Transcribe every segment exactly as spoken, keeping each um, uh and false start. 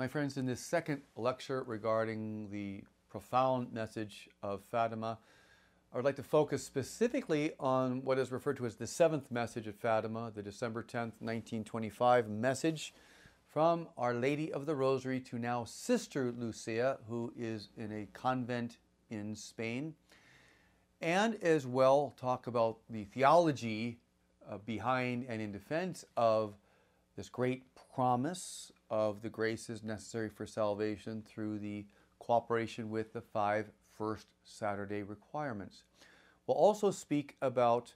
My friends, in this second lecture regarding the profound message of Fatima, I would like to focus specifically on what is referred to as the seventh message at Fatima, the December tenth, nineteen twenty-five message from Our Lady of the Rosary to now Sister Lucia, who is in a convent in Spain, and as well talk about the theology uh, behind and in defense of this great promise of the graces necessary for salvation through the cooperation with the five First Saturday requirements. We'll also speak about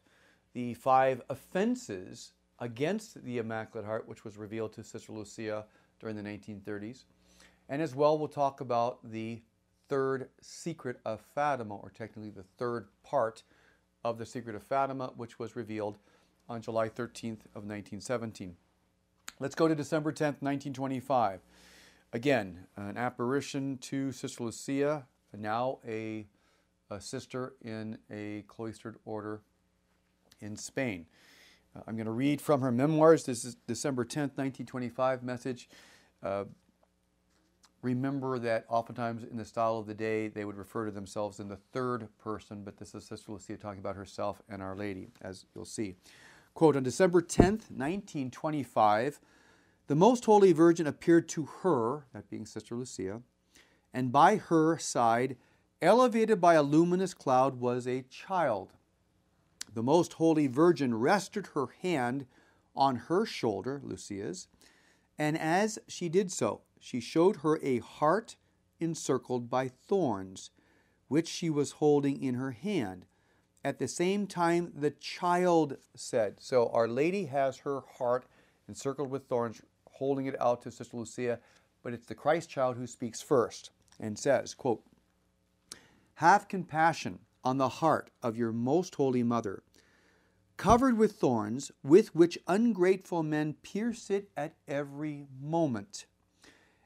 the five offenses against the Immaculate Heart, which was revealed to Sister Lucia during the nineteen thirties. And as well, we'll talk about the third secret of Fatima, or technically the third part of the Secret of Fatima, which was revealed on July thirteenth of nineteen seventeen. Let's go to December tenth, nineteen twenty-five. Again, an apparition to Sister Lucia, now a, a sister in a cloistered order in Spain. Uh, I'm going to read from her memoirs. This is December tenth, nineteen twenty-five message. Uh, remember that oftentimes in the style of the day, they would refer to themselves in the third person, but this is Sister Lucia talking about herself and Our Lady, as you'll see. Quote, on December tenth, nineteen twenty-five, the Most Holy Virgin appeared to her, that being Sister Lucia, and by her side, elevated by a luminous cloud, was a child. The Most Holy Virgin rested her hand on her shoulder, Lucia's, and as she did so, she showed her a heart encircled by thorns, which she was holding in her hand. At the same time, the child said, so Our Lady has her heart encircled with thorns, holding it out to Sister Lucia, but it's the Christ child who speaks first and says, quote, have compassion on the heart of your most holy mother, covered with thorns with which ungrateful men pierce it at every moment,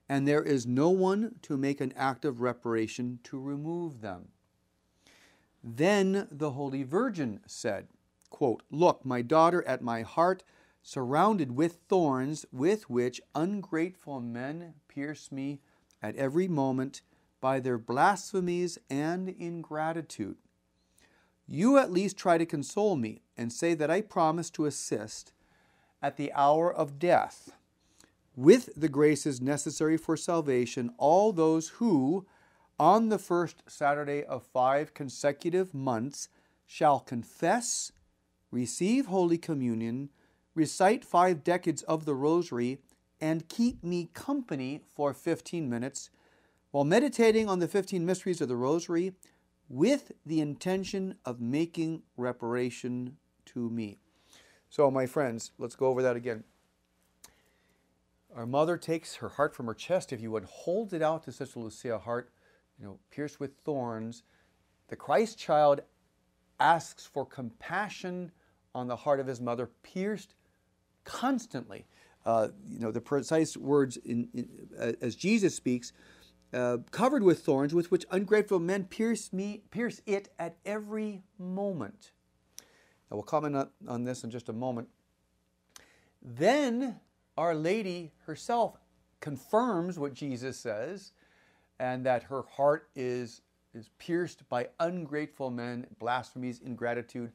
and there is no one to make an act of reparation to remove them. Then the Holy Virgin said, quote, look, my daughter, at my heart, surrounded with thorns with which ungrateful men pierce me at every moment by their blasphemies and ingratitude. You at least try to console me and say that I promise to assist at the hour of death with the graces necessary for salvation all those who, on the first Saturday of five consecutive months, shall confess, receive Holy Communion, recite five decades of the Rosary, and keep me company for fifteen minutes while meditating on the fifteen mysteries of the Rosary with the intention of making reparation to me. So, my friends, let's go over that again. Our mother takes her heart from her chest, if you would, holds it out to Sister Lucia, heart, you know, pierced with thorns. The Christ child asks for compassion on the heart of his mother, pierced constantly. Uh, you know, the precise words in, in, uh, as Jesus speaks, uh, covered with thorns with which ungrateful men pierce me, pierce it at every moment. Now we'll comment on, on this in just a moment. Then Our Lady herself confirms what Jesus says, and that her heart is, is pierced by ungrateful men, blasphemies, ingratitude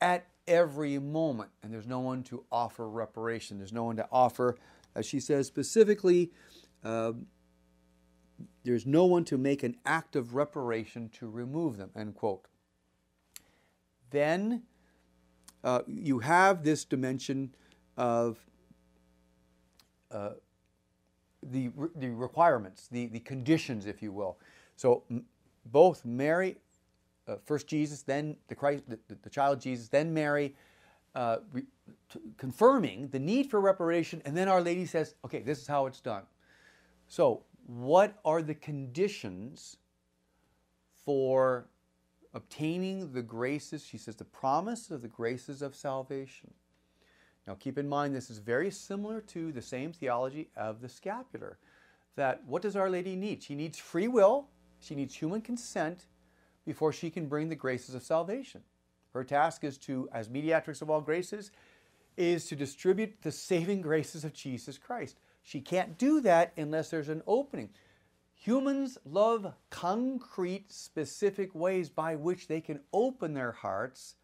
at every moment. And there's no one to offer reparation. There's no one to offer, as she says specifically, uh, there's no one to make an act of reparation to remove them, end quote. Then uh, you have this dimension of uh, The, the requirements, the, the conditions, if you will. So m both Mary, uh, first Jesus, then the, Christ, the, the child Jesus, then Mary, uh, confirming the need for reparation, and then Our Lady says, okay, this is how it's done. So what are the conditions for obtaining the graces? She says the promise of the graces of salvation. Now keep in mind, this is very similar to the same theology of the scapular, that what does Our Lady need? She needs free will, she needs human consent before she can bring the graces of salvation. Her task is to, as mediatrix of all graces, is to distribute the saving graces of Jesus Christ She can't do that unless there's an opening. Humans love concrete, specific ways by which they can open their hearts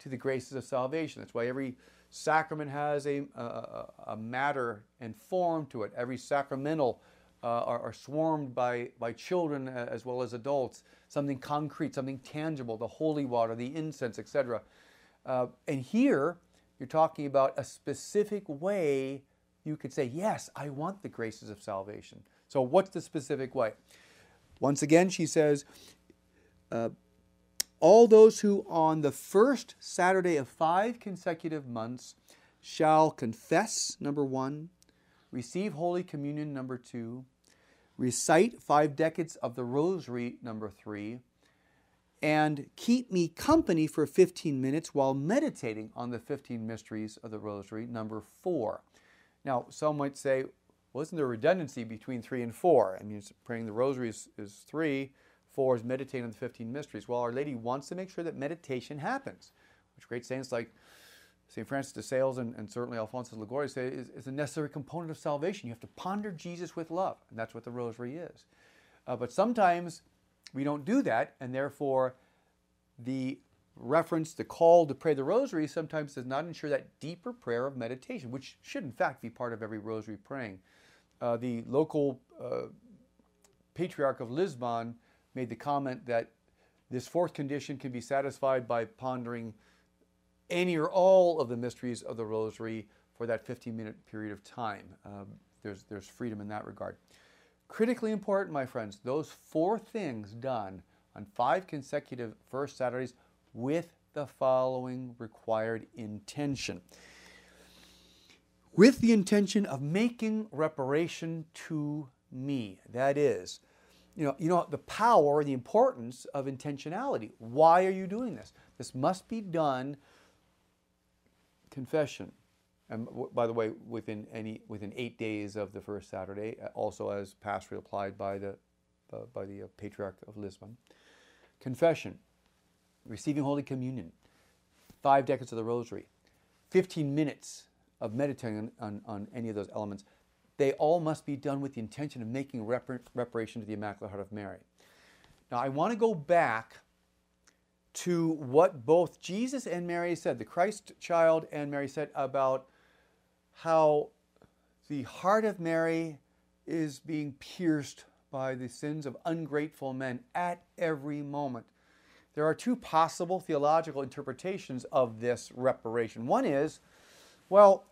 to the graces of salvation. That's why every sacrament has a, a, a matter and form to it. Every sacramental uh, are, are swarmed by, by children as well as adults. Something concrete, something tangible, the holy water, the incense, et cetera. Uh, and here, you're talking about a specific way you could say, yes, I want the graces of salvation. So what's the specific way? Once again, she says, uh, all those who on the first Saturday of five consecutive months shall confess, number one, receive Holy Communion, number two, recite five decades of the Rosary, number three, and keep me company for fifteen minutes while meditating on the fifteen mysteries of the Rosary, number four. Now, some might say, well, isn't there redundancy between three and four? I mean, praying the Rosary is, is three, four is meditating on the fifteen mysteries. Well, Our Lady wants to make sure that meditation happens, which great saints like Saint Francis de Sales and, and certainly Alphonsus Liguori say is, is a necessary component of salvation. You have to ponder Jesus with love, and that's what the Rosary is. Uh, but sometimes we don't do that, and therefore the reference, the call to pray the Rosary sometimes does not ensure that deeper prayer of meditation, which should in fact be part of every Rosary praying. Uh, the local uh, Patriarch of Lisbon made the comment that this fourth condition can be satisfied by pondering any or all of the mysteries of the Rosary for that fifteen-minute period of time. Um, there's, there's freedom in that regard. Critically important, my friends, those four things done on five consecutive first Saturdays with the following required intention. With the intention of making reparation to me. That is, you know, you know, the power and the importance of intentionality. Why are you doing this? This must be done, confession. And by the way, within any within eight days of the first Saturday, also as pastorally applied by the uh, by the uh, Patriarch of Lisbon. Confession, receiving Holy Communion, five decades of the Rosary, fifteen minutes. Of meditating on, on, on any of those elements, they all must be done with the intention of making repar reparation to the Immaculate Heart of Mary. Now, I want to go back to what both Jesus and Mary said, the Christ child and Mary said about how the heart of Mary is being pierced by the sins of ungrateful men at every moment. There are two possible theological interpretations of this reparation. One is, well,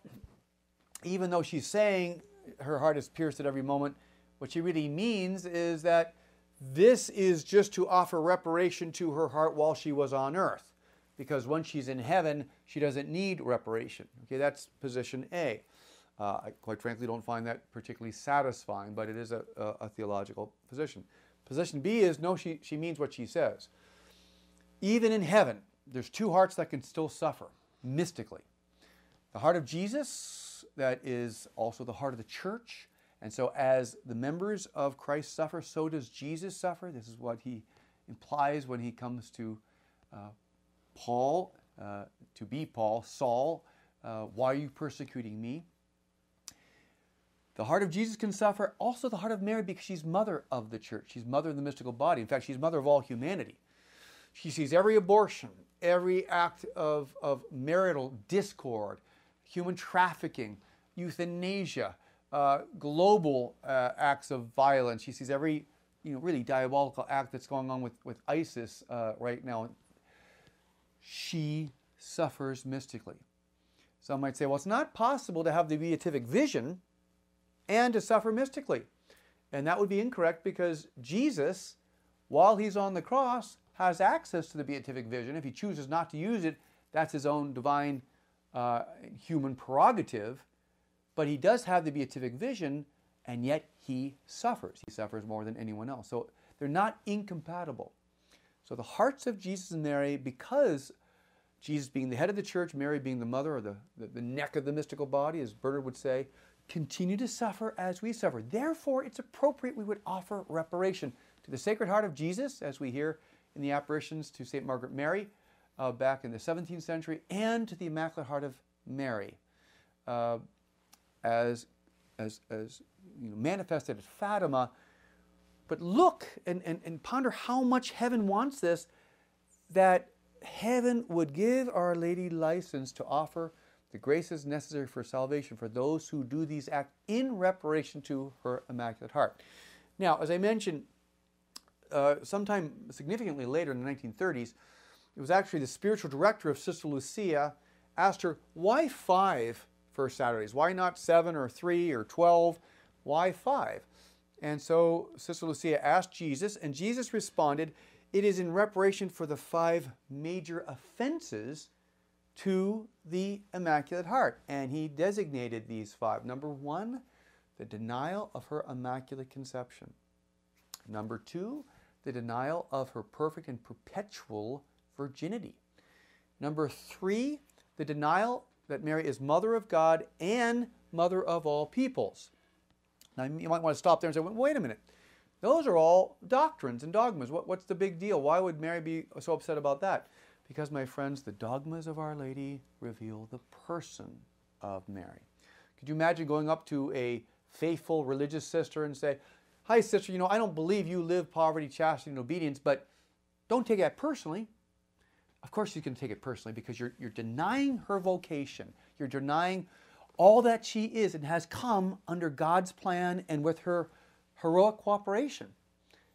even though she's saying her heart is pierced at every moment, what she really means is that this is just to offer reparation to her heart while she was on earth, because once she's in heaven, she doesn't need reparation. Okay, that's position A. Uh, I quite frankly don't find that particularly satisfying, but it is a, a, a theological position. Position B is, no, she, she means what she says. Even in heaven, there's two hearts that can still suffer, mystically. The heart of Jesus, that is also the heart of the church. And so as the members of Christ suffer, so does Jesus suffer. This is what he implies when he comes to uh, Paul, uh, to be Paul, Saul, uh, why are you persecuting me? The heart of Jesus can suffer, also the heart of Mary, because she's mother of the church. She's mother of the mystical body. In fact, she's mother of all humanity. She sees every abortion, every act of, of marital discord, human trafficking, euthanasia, uh, global uh, acts of violence. She sees every, you know, really diabolical act that's going on with, with ISIS uh, right now. She suffers mystically. Some might say, well, it's not possible to have the beatific vision and to suffer mystically. And that would be incorrect, because Jesus, while he's on the cross, has access to the beatific vision. If he chooses not to use it, that's his own divine Uh, human prerogative, but he does have the beatific vision, and yet he suffers. He suffers more than anyone else. So they're not incompatible. So the hearts of Jesus and Mary, because Jesus being the head of the church, Mary being the mother or the, the, the neck of the mystical body, as Bernard would say, continue to suffer as we suffer. Therefore, it's appropriate we would offer reparation to the Sacred Heart of Jesus, as we hear in the apparitions to Saint Margaret Mary, Uh, back in the seventeenth century, and to the Immaculate Heart of Mary, uh, as as, as you know, manifested at Fatima. But look and, and, and ponder how much heaven wants this, that heaven would give Our Lady license to offer the graces necessary for salvation for those who do these acts in reparation to her Immaculate Heart. Now, as I mentioned, uh, sometime significantly later in the nineteen thirties, it was actually the spiritual director of Sister Lucia asked her, why five First Saturdays? Why not seven or three or twelve? Why five? And so Sister Lucia asked Jesus, and Jesus responded, it is in reparation for the five major offenses to the Immaculate Heart. And he designated these five. Number one, the denial of her Immaculate Conception. Number two, the denial of her perfect and perpetual virginity. Number three, the denial that Mary is Mother of God and Mother of all peoples. Now, you might want to stop there and say, wait a minute. Those are all doctrines and dogmas. What, what's the big deal? Why would Mary be so upset about that? Because, my friends, the dogmas of Our Lady reveal the person of Mary. Could you imagine going up to a faithful religious sister and say, hi, sister, you know, I don't believe you live poverty, chastity, and obedience, but don't take that personally. Of course you can take it personally, because you're, you're denying her vocation. You're denying all that she is and has come under God's plan and with her heroic cooperation.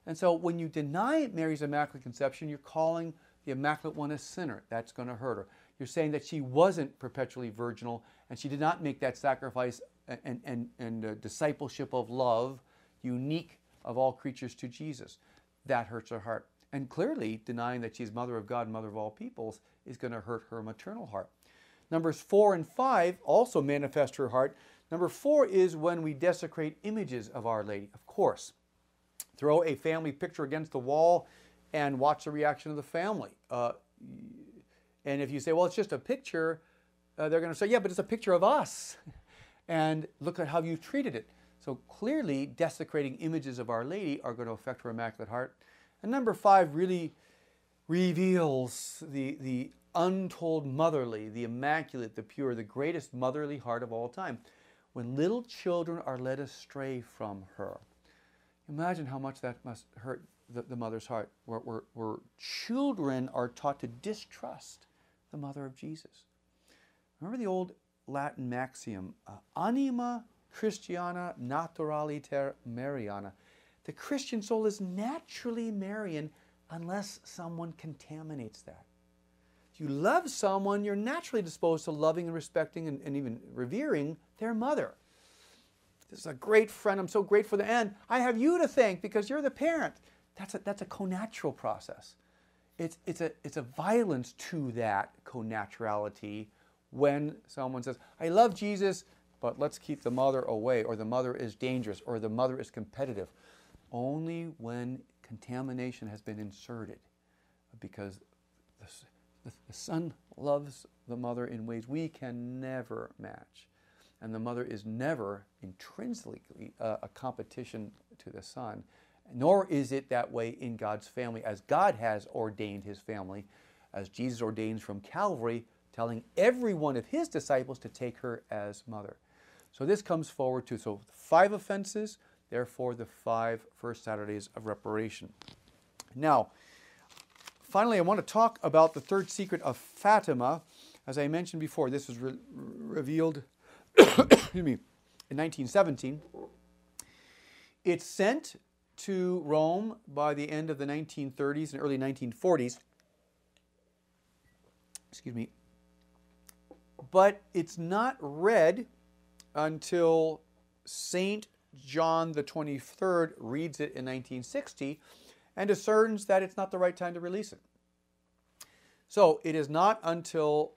And so when you deny Mary's Immaculate Conception, you're calling the Immaculate One a sinner. That's going to hurt her. You're saying that she wasn't perpetually virginal and she did not make that sacrifice and, and, and uh, discipleship of love unique of all creatures to Jesus. That hurts her heart. And clearly, denying that she's Mother of God and Mother of all peoples is going to hurt her maternal heart. Numbers four and five also manifest her heart. Number four is when we desecrate images of Our Lady, of course. Throw a family picture against the wall and watch the reaction of the family. Uh, and if you say, well, it's just a picture, uh, they're going to say, yeah, but it's a picture of us. And look at how you treated it. So clearly, desecrating images of Our Lady are going to affect her Immaculate Heart. And number five really reveals the, the untold motherly, the immaculate, the pure, the greatest motherly heart of all time. When little children are led astray from her. Imagine how much that must hurt the, the mother's heart, where, where, where children are taught to distrust the mother of Jesus. Remember the old Latin maxim, uh, anima Christiana naturaliter Mariana. The Christian soul is naturally Marian unless someone contaminates that. If you love someone, you're naturally disposed to loving and respecting and, and even revering their mother. This is a great friend. I'm so grateful to end. I have you to thank because you're the parent. That's a, that's a connatural process. It's, it's, a, it's a violence to that connaturality when someone says, I love Jesus, but let's keep the mother away, or the mother is dangerous, or the mother is competitive. Only when contamination has been inserted, because the, the son loves the mother in ways we can never match. And the mother is never intrinsically uh, a competition to the son, nor is it that way in God's family, as God has ordained his family, as Jesus ordains from Calvary, telling every one of his disciples to take her as mother. So this comes forward to, so five offenses, therefore, the five First Saturdays of Reparation. Now, finally, I want to talk about the third secret of Fatima. As I mentioned before, this was re revealed excuse me, in nineteen seventeen. It's sent to Rome by the end of the nineteen thirties and early nineteen forties. Excuse me. But it's not read until Saint John the twenty-third reads it in nineteen sixty and discerns that it's not the right time to release it. So it is not until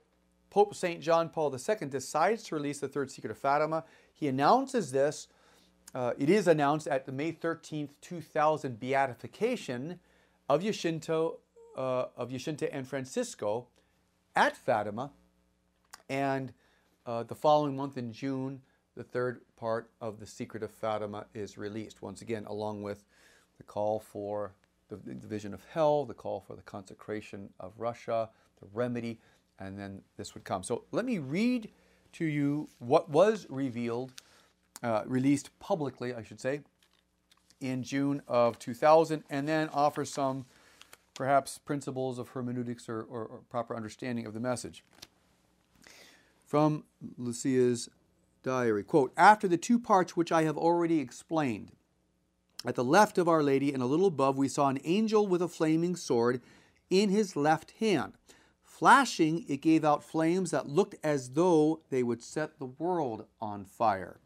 Pope Saint John Paul the Second decides to release the Third Secret of Fatima. He announces this. Uh, it is announced at the May thirteenth, two thousand beatification of Jacinta, uh, of Jacinta and Francisco at Fatima, and uh, the following month in June, the third part of the Secret of Fatima is released, once again, along with the call for the division of hell, the call for the consecration of Russia, the remedy, and then this would come. So let me read to you what was revealed uh, released publicly, I should say, in June of two thousand, and then offers some perhaps principles of hermeneutics or, or, or proper understanding of the message. From Lucia's diary, quote, "After the two parts which I have already explained, at the left of Our Lady and a little above, we saw an angel with a flaming sword in his left hand. Flashing, it gave out flames that looked as though they would set the world on fire.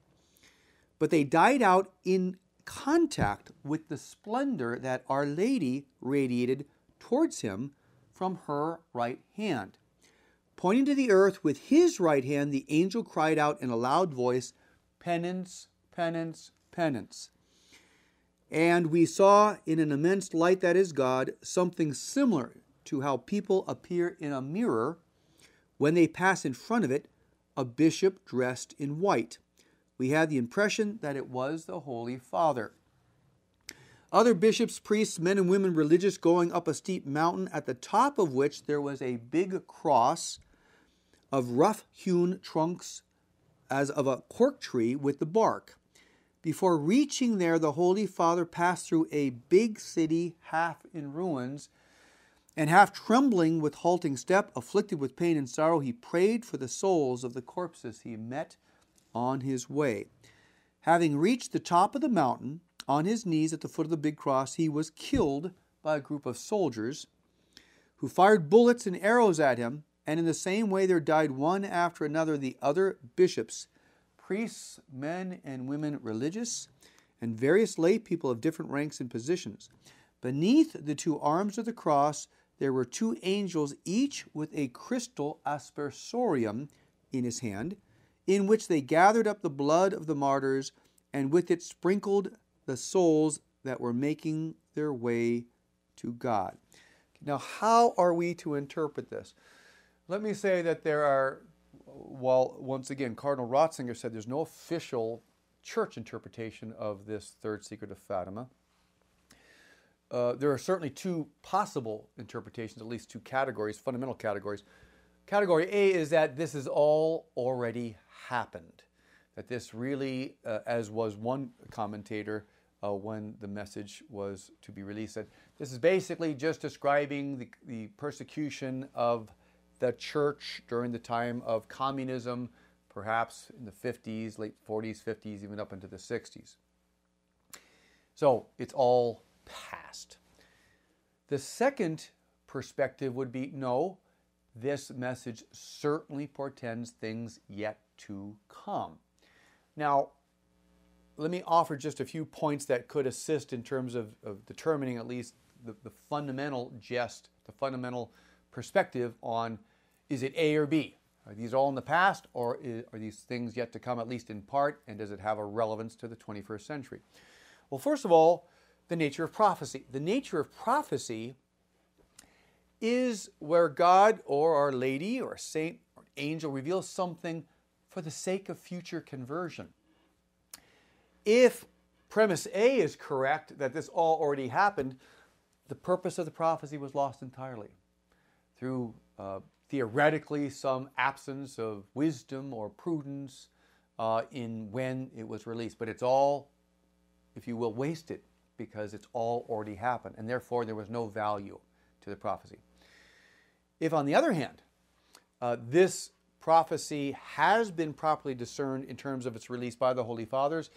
But they died out in contact with the splendor that Our Lady radiated towards him from her right hand. Pointing to the earth with his right hand, the angel cried out in a loud voice, 'Penance, penance, penance.' And we saw in an immense light that is God something similar to how people appear in a mirror when they pass in front of it, a bishop dressed in white. We had the impression that it was the Holy Father. Other bishops, priests, men and women religious going up a steep mountain, at the top of which there was a big cross of rough-hewn trunks as of a cork tree with the bark. Before reaching there, the Holy Father passed through a big city half in ruins, and half trembling with halting step, afflicted with pain and sorrow, he prayed for the souls of the corpses he met on his way. Having reached the top of the mountain, on his knees at the foot of the big cross, he was killed by a group of soldiers who fired bullets and arrows at him, and in the same way there died one after another the other bishops, priests, men and women religious, and various lay people of different ranks and positions. Beneath the two arms of the cross, there were two angels, each with a crystal aspersorium in his hand, in which they gathered up the blood of the martyrs, and with it sprinkled the souls that were making their way to God." Now, how are we to interpret this? Let me say that there are, while, once again, Cardinal Ratzinger said there's no official church interpretation of this third secret of Fatima. Uh, there are certainly two possible interpretations, at least two categories, fundamental categories. Category A is that this has all already happened, that this really, uh, as was one commentator uh, when the message was to be released, that this is basically just describing the, the persecution of the church during the time of communism, perhaps in the fifties, late forties, fifties, even up into the sixties. So it's all past. The second perspective would be, no, this message certainly portends things yet to come. Now, let me offer just a few points that could assist in terms of, of determining at least the, the fundamental gist, the fundamental perspective on, is it A or B? Are these all in the past, or is, are these things yet to come, at least in part, and does it have a relevance to the twenty-first century? Well, first of all, the nature of prophecy. The nature of prophecy is where God or Our Lady or a saint or an angel reveals something for the sake of future conversion. If premise A is correct, that this all already happened, the purpose of the prophecy was lost entirely through uh, theoretically some absence of wisdom or prudence uh, in when it was released. But it's all, if you will, wasted, because it's all already happened, and therefore there was no value to the prophecy. If, on the other hand, uh, this prophecy has been properly discerned in terms of its release by the Holy Fathers,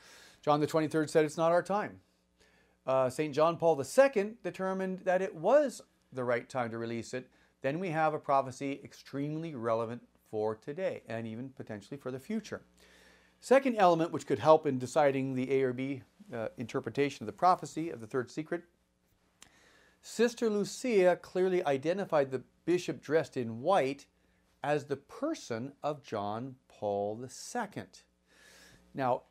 John the twenty-third said it's not our time. Uh, Saint John Paul the second determined that it was the right time to release it. Then we have a prophecy extremely relevant for today and even potentially for the future. Second element which could help in deciding the A or B uh, interpretation of the prophecy of the third secret, Sister Lucia clearly identified the bishop dressed in white as the person of John Paul the second. Now,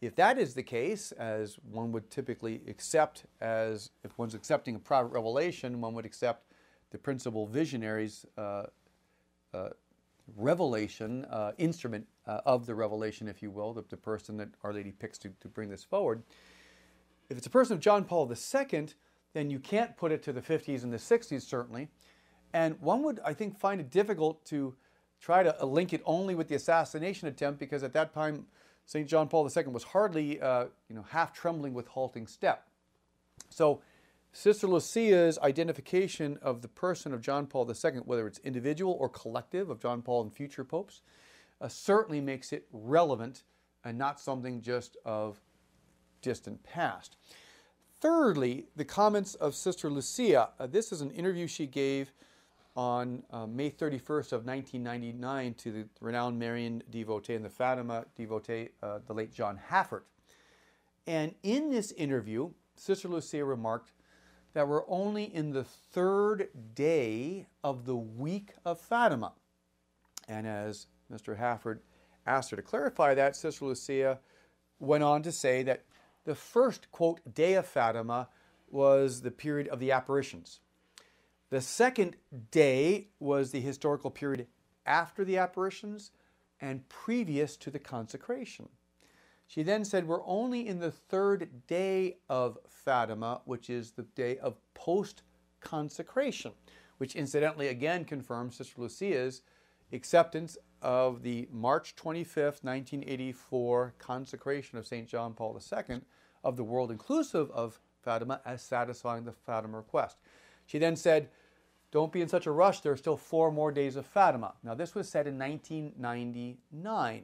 if that is the case, as one would typically accept, as if one's accepting a private revelation, one would accept the principal visionary's uh, uh, revelation, uh, instrument uh, of the revelation, if you will, the, the person that Our Lady picks to, to bring this forward. If it's a person of John Paul the second, then you can't put it to the fifties and the sixties, certainly. And one would, I think, find it difficult to try to link it only with the assassination attempt, because at that time, Saint John Paul the Second was hardly uh, you know, half trembling with halting step. So Sister Lucia's identification of the person of John Paul the Second, whether it's individual or collective of John Paul and future popes, uh, certainly makes it relevant and not something just of distant past. Thirdly, the comments of Sister Lucia. Uh, this is an interview she gave on uh, May thirty-first of nineteen ninety-nine to the renowned Marian devotee and the Fatima devotee, uh, the late John Haffert. And in this interview, Sister Lucia remarked that we're only in the third day of the week of Fatima. And as Mister Haffert asked her to clarify that, Sister Lucia went on to say that the first, quote, day of Fatima was the period of the apparitions. The second day was the historical period after the apparitions and previous to the consecration. She then said, we're only in the third day of Fatima, which is the day of post-consecration, which incidentally again confirms Sister Lucia's acceptance of the March twenty-fifth, nineteen eighty-four consecration of Saint John Paul the Second of the world inclusive of Fatima as satisfying the Fatima request. She then said, don't be in such a rush, there are still four more days of Fatima. Now this was said in nineteen ninety-nine.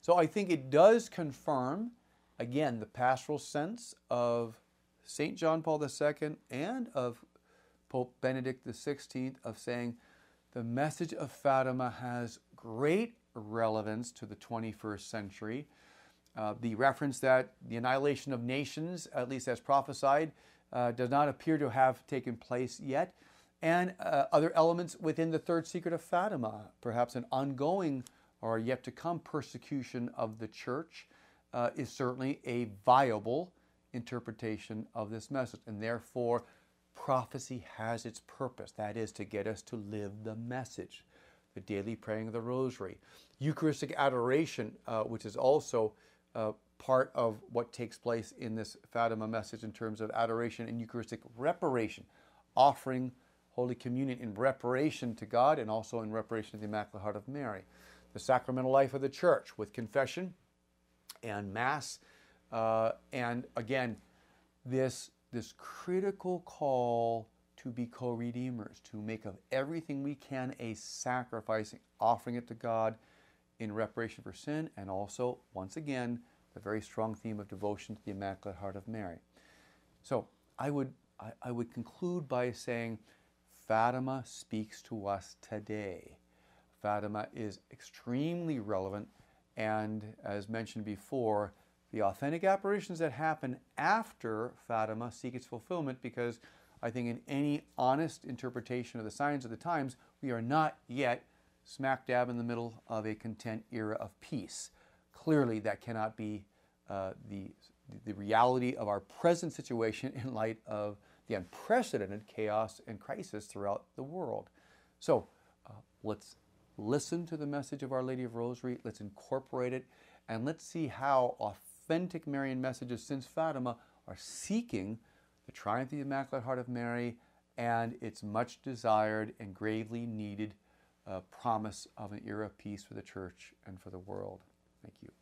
So I think it does confirm, again, the pastoral sense of Saint John Paul the Second and of Pope Benedict the Sixteenth of saying the message of Fatima has great relevance to the twenty-first century. Uh, the reference that the annihilation of nations, at least as prophesied, Uh, does not appear to have taken place yet, and uh, other elements within the third secret of Fatima, perhaps an ongoing or yet to come persecution of the church, uh, is certainly a viable interpretation of this message. And therefore, prophecy has its purpose, that is, to get us to live the message, the daily praying of the rosary. Eucharistic adoration, uh, which is also uh, part of what takes place in this Fatima message in terms of adoration and Eucharistic reparation, offering Holy Communion in reparation to God and also in reparation to the Immaculate Heart of Mary. The sacramental life of the Church with confession and Mass, uh, and again, this, this critical call to be co-redeemers, to make of everything we can a sacrifice, offering it to God in reparation for sin, and also, once again, the very strong theme of devotion to the Immaculate Heart of Mary. So I would, I, I would conclude by saying Fatima speaks to us today. Fatima is extremely relevant, and as mentioned before, the authentic apparitions that happen after Fatima seek its fulfillment, because I think in any honest interpretation of the signs of the times, we are not yet smack dab in the middle of a content era of peace. Clearly, that cannot be uh, the, the reality of our present situation in light of the unprecedented chaos and crisis throughout the world. So uh, let's listen to the message of Our Lady of Rosary, let's incorporate it, and let's see how authentic Marian messages since Fatima are seeking the triumph of the Immaculate Heart of Mary and its much desired and gravely needed uh, promise of an era of peace for the Church and for the world. Thank you.